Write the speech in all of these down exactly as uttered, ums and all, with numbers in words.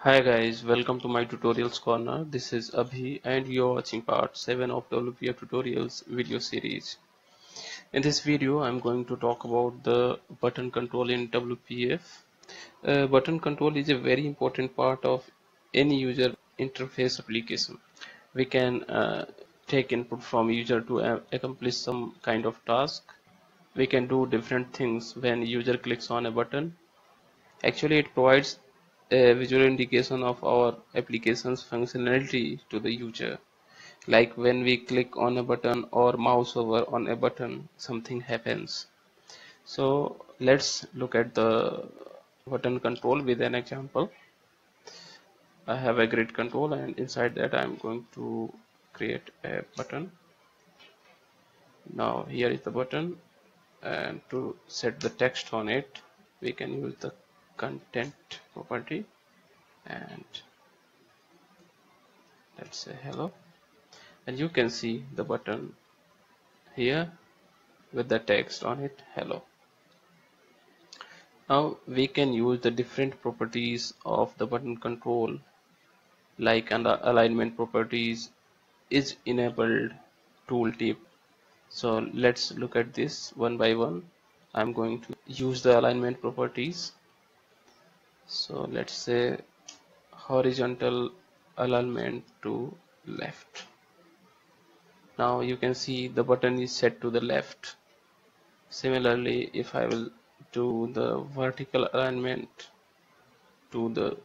Hi guys, welcome to my tutorials corner. This is Abhi and you're watching part seven of W P F tutorials video series. In this video I'm going to talk about the button control in W P F. Uh, button control is a very important part of any user interface application. We can uh, take input from user to accomplish some kind of task. We can do different things when user clicks on a button. Actually it provides a visual indication of our application's functionality to the user, like when we click on a button or mouse over on a button, something happens. So let's look at the button control with an example. I have a grid control and inside that I'm going to create a button. Now here is the button, and to set the text on it we can use the content property, and let's say hello, and you can see the button here with the text on it, hello. Now we can use the different properties of the button control, like under alignment properties, is enabled, tooltip. So let's look at this one by one. I'm going to use the alignment properties. So let's say horizontal alignment to left. Now you can see the button is set to the left. Similarly, if I will do the vertical alignment to the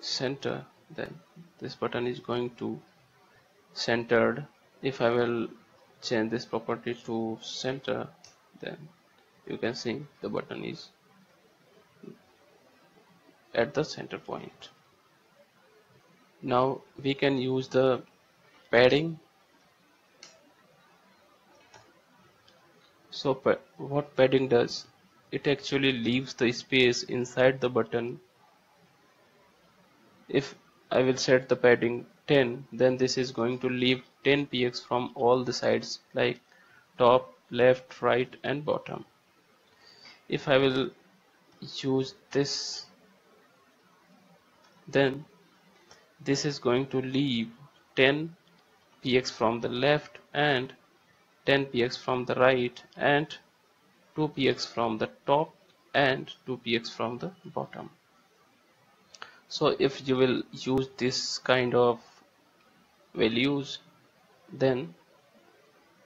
center, then this button is going to centered. If I will change this property to center, then you can see the button is at the center point. Now we can use the padding. So what padding does? It actually leaves the space inside the button. If I will set the padding ten, then this is going to leave ten pixels from all the sides, like top, left, right and bottom. If I will use this, then this is going to leave ten pixels from the left and ten pixels from the right and two pixels from the top and two pixels from the bottom. So if you will use this kind of values, then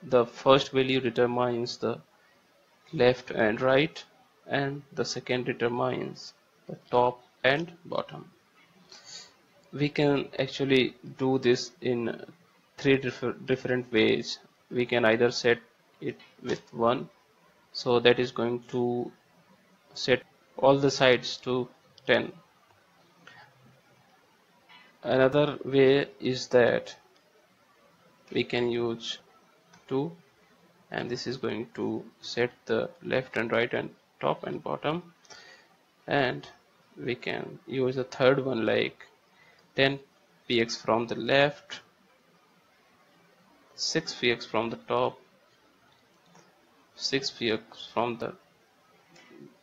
the first value determines the left and right, and the second determines the top and bottom. We can actually do this in three different ways. We can either set it with one, so that is going to set all the sides to ten. Another way is that we can use two, and this is going to set the left and right and top and bottom. And we can use a third one, like ten pixels from the left, six pixels from the top, six pixels from the,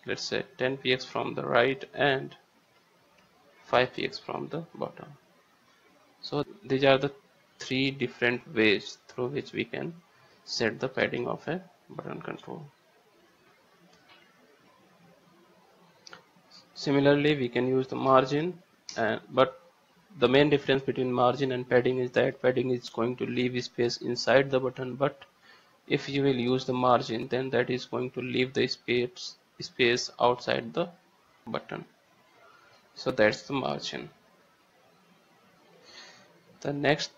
let's say ten pixels from the right and five pixels from the bottom. So these are the three different ways through which we can set the padding of a button control. Similarly, we can use the margin, and but the main difference between margin and padding is that padding is going to leave space inside the button, but if you will use the margin, then that is going to leave the space space outside the button. So that's the margin. The next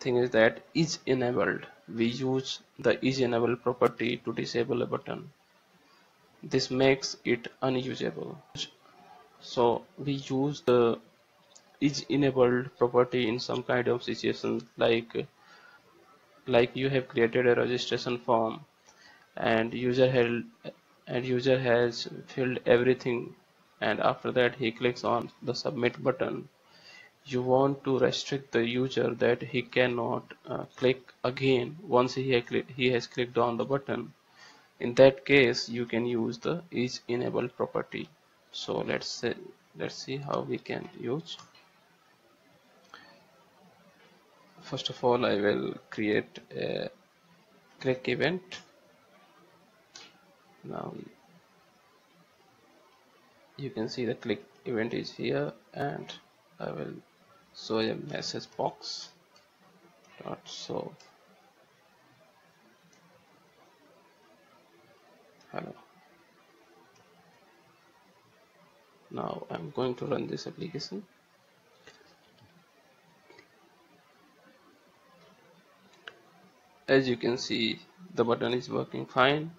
thing is that is enabled. We use the is enabled property to disable a button. This makes it unusable. So we use the is enabled property in some kind of situations, like like you have created a registration form and user held and user has filled everything, and after that he clicks on the submit button. You want to restrict the user that he cannot uh, click again once he ha he has clicked on the button. In that case you can use the is enabled property. So let's say Let's see how we can use. First of all, I will create a click event. Now you can see the click event is here, and I will show a message box dot show hello. Now I'm going to run this application. As you can see, the button is working fine,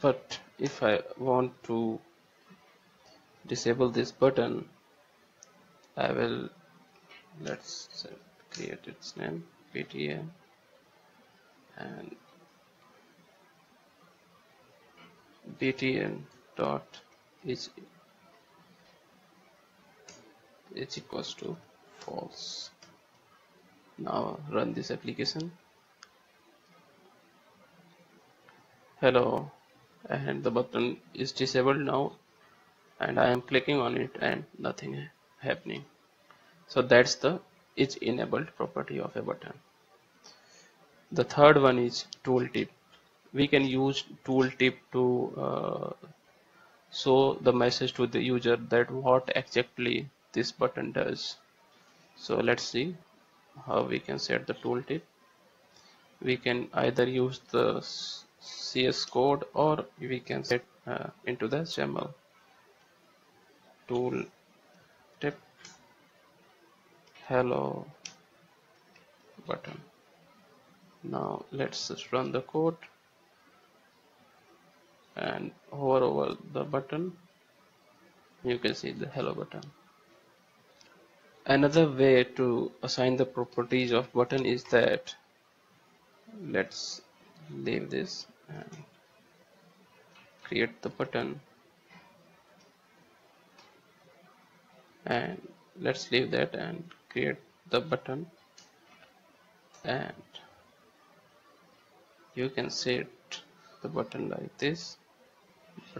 but if I want to disable this button, I will, let's create its name P T M, and P T M dot is it's equals to false. Now run this application. Hello, and the button is disabled now, and I am clicking on it and nothing happening. So that's the is enabled property of a button. The third one is tooltip. We can use tooltip to uh, show the message to the user that what exactly this button does. So let's see how we can set the tooltip. We can either use the C S code or we can set uh, into the X M L. Tool tip hello button. Now let's just run the code and hover over the button. You can see the hello button. Another way to assign the properties of button is that, let's leave this and create the button, and let's leave that and create the button, and you can set the button like this,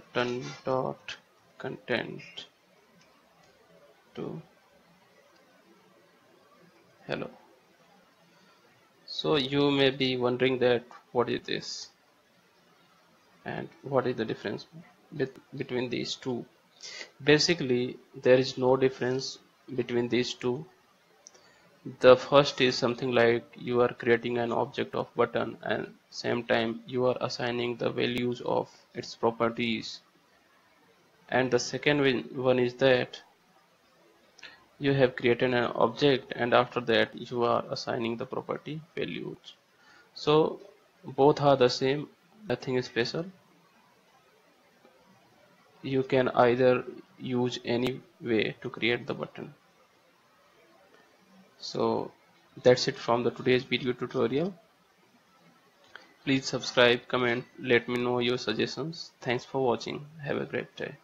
button dot content to hello. So you may be wondering that what is this and what is the difference bet between these two. Basically, there is no difference between these two. The first is something like you are creating an object of button, and same time you are assigning the values of its properties. And the second one is that you have created an object, and after that you are assigning the property values. So both are the same, nothing is special. You can either use any way to create the button. So that's it from the today's video tutorial. Please subscribe, comment, let me know your suggestions. Thanks for watching. Have a great day.